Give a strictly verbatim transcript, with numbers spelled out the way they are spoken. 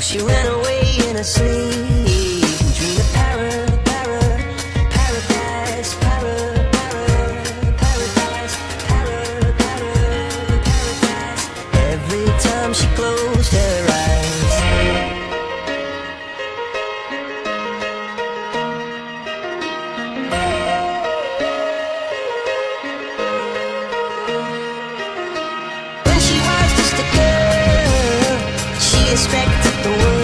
So she ran away in her sleep and dreamed of para, para, paradise, para, para, paradise, para, para, paradise. Every time she closed her eyes, when she was just a girl, she expected the world.